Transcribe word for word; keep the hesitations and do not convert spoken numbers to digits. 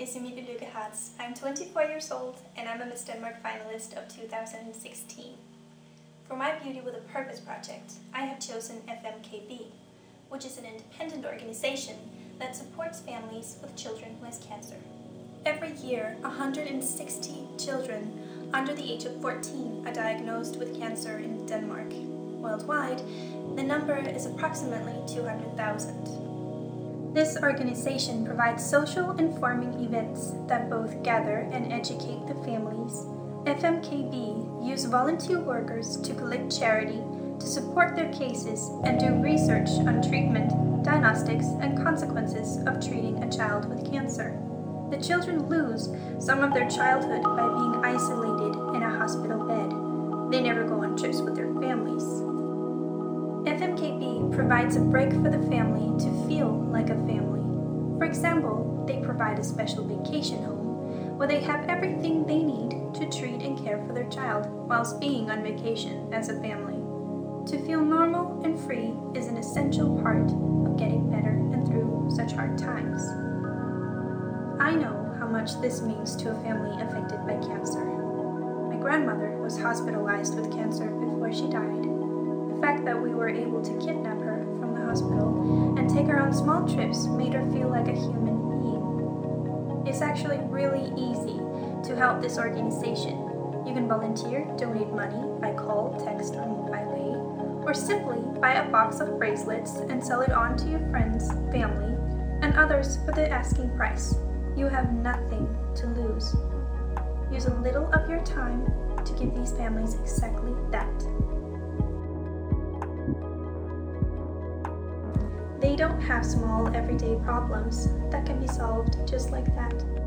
is Emilie Lykke Hartz. I'm twenty-four years old and I'm a Miss Denmark finalist of two thousand sixteen. For my Beauty with a Purpose project, I have chosen F M K B, which is an independent organization that supports families with children who have cancer. Every year, one hundred sixty children under the age of fourteen are diagnosed with cancer in Denmark. Worldwide, the number is approximately two hundred thousand. This organization provides social informing events that both gather and educate the families. F M K B use volunteer workers to collect charity to support their cases and do research on treatment, diagnostics, and consequences of treating a child with cancer. The children lose some of their childhood by being isolated in a hospital bed. They never go on trips with their families. F M K B provides a break for the family to feel like a family. For example, they provide a special vacation home where they have everything they need to treat and care for their child whilst being on vacation as a family. To feel normal and free is an essential part of getting better and through such hard times. I know how much this means to a family affected by cancer. My grandmother was hospitalized with cancer before she died. The fact that we were able to kidnap her from the hospital and take her on small trips made her feel like a human being. It's actually really easy to help this organization. You can volunteer, donate money by call, text, or mobile pay, or simply buy a box of bracelets and sell it on to your friends, family, and others for the asking price. You have nothing to lose. Use a little of your time to give these families exactly that. They don't have small everyday problems that can be solved just like that.